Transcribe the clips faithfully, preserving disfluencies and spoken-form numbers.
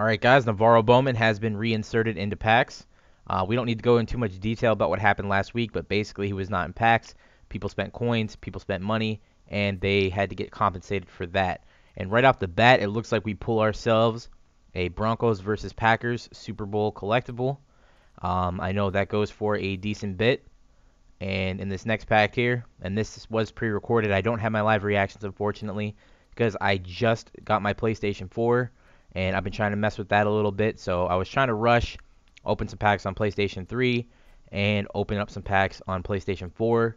All right, guys, NaVorro Bowman has been reinserted into PAX. Uh, we don't need to go into too much detail about what happened last week, but basically he was not in PAX. People spent coins, people spent money, and they had to get compensated for that. And right off the bat, it looks like we pull ourselves a Broncos versus Packers Super Bowl collectible. Um, I know that goes for a decent bit. And in this next pack here, and this was pre-recorded, I don't have my live reactions, unfortunately, because I just got my PlayStation four. And I've been trying to mess with that a little bit. So I was trying to rush, open some packs on PlayStation three, and open up some packs on PlayStation four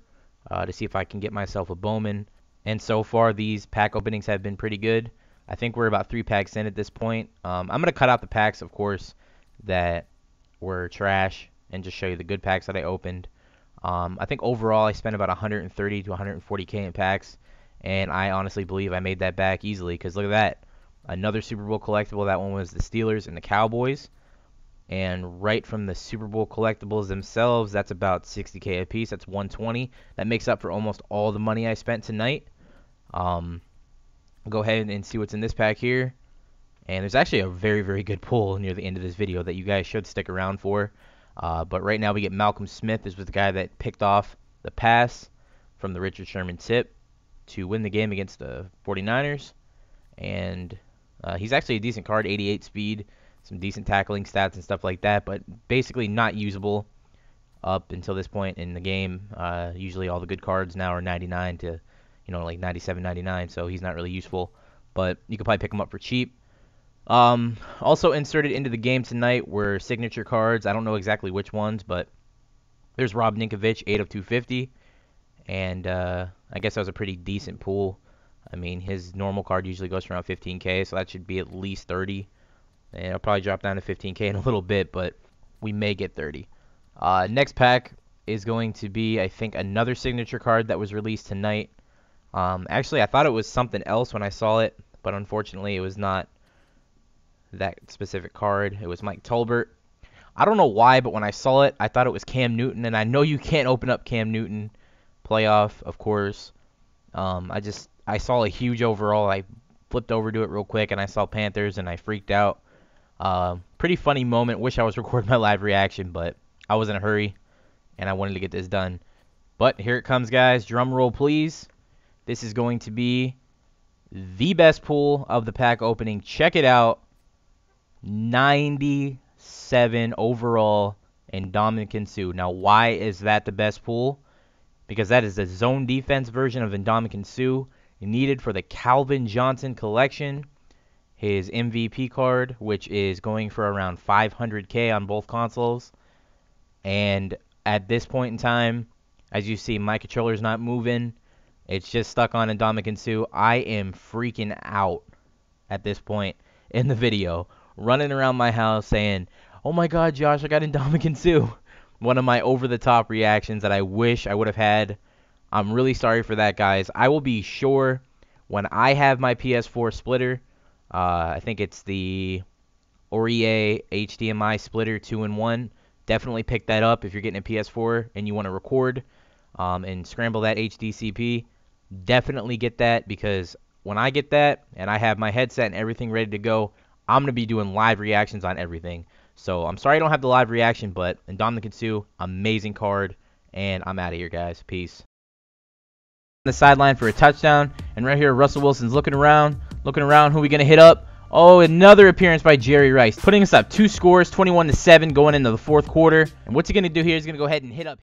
uh, to see if I can get myself a Bowman. And so far, these pack openings have been pretty good. I think we're about three packs in at this point. Um, I'm going to cut out the packs, of course, that were trash and just show you the good packs that I opened. Um, I think overall, I spent about one hundred thirty to one hundred forty K in packs. And I honestly believe I made that back easily because look at that. Another Super Bowl collectible. That one was the Steelers and the Cowboys. And right from the Super Bowl collectibles themselves, that's about sixty K a piece. That's one twenty. That makes up for almost all the money I spent tonight. Um, go ahead and see what's in this pack here. And there's actually a very, very good pull near the end of this video that you guys should stick around for. Uh, but right now we get Malcolm Smith. This was the guy that picked off the pass from the Richard Sherman tip to win the game against the forty-niners. And Uh, he's actually a decent card, eighty-eight speed, some decent tackling stats and stuff like that, but basically not usable up until this point in the game. Uh, usually all the good cards now are ninety-nine to, you know, like ninety-seven, ninety-nine, so he's not really useful. But you could probably pick him up for cheap. Um, also inserted into the game tonight were signature cards. I don't know exactly which ones, but there's Rob Ninkovich, eight of two fifty, and uh, I guess that was a pretty decent pool. I mean, his normal card usually goes for around fifteen K, so that should be at least thirty. And it'll probably drop down to fifteen K in a little bit, but we may get thirty. Uh, next pack is going to be, I think, another signature card that was released tonight. Um, actually, I thought it was something else when I saw it, but unfortunately it was not that specific card. It was Mike Tolbert. I don't know why, but when I saw it, I thought it was Cam Newton, and I know you can't open up Cam Newton playoff, of course. Um, I just... I saw a huge overall. I flipped over to it real quick, and I saw Panthers, and I freaked out. Uh, pretty funny moment. Wish I was recording my live reaction, but I was in a hurry, and I wanted to get this done. But here it comes, guys. Drum roll, please. This is going to be the best pull of the pack opening. Check it out. ninety-seven overall in Ndamukong Suh. Now, why is that the best pull? Because that is the zone defense version of Ndamukong Suh. Needed for the Calvin Johnson collection, his M V P card, which is going for around five hundred K on both consoles. And at this point in time, as you see, my controller's not moving. It's just stuck on Ndamukong Suh. I am freaking out at this point in the video, running around my house saying, "Oh my God, Josh, I got Ndamukong Suh." One of my over-the-top reactions that I wish I would have had. I'm really sorry for that, guys. I will be sure when I have my P S four splitter. Uh, I think it's the OREA H D M I Splitter two in one. Definitely pick that up if you're getting a P S four and you want to record um, and scramble that H D C P. Definitely get that, because when I get that and I have my headset and everything ready to go, I'm going to be doing live reactions on everything. So I'm sorry I don't have the live reaction, but Ndamukong Suh, amazing card, and I'm out of here, guys. Peace. The sideline for a touchdown, and right here Russell Wilson's looking around looking around who are we gonna hit up? Oh, another appearance by Jerry Rice, putting us up two scores, twenty-one to seven, going into the fourth quarter. And what's he gonna do here? He's gonna go ahead and hit up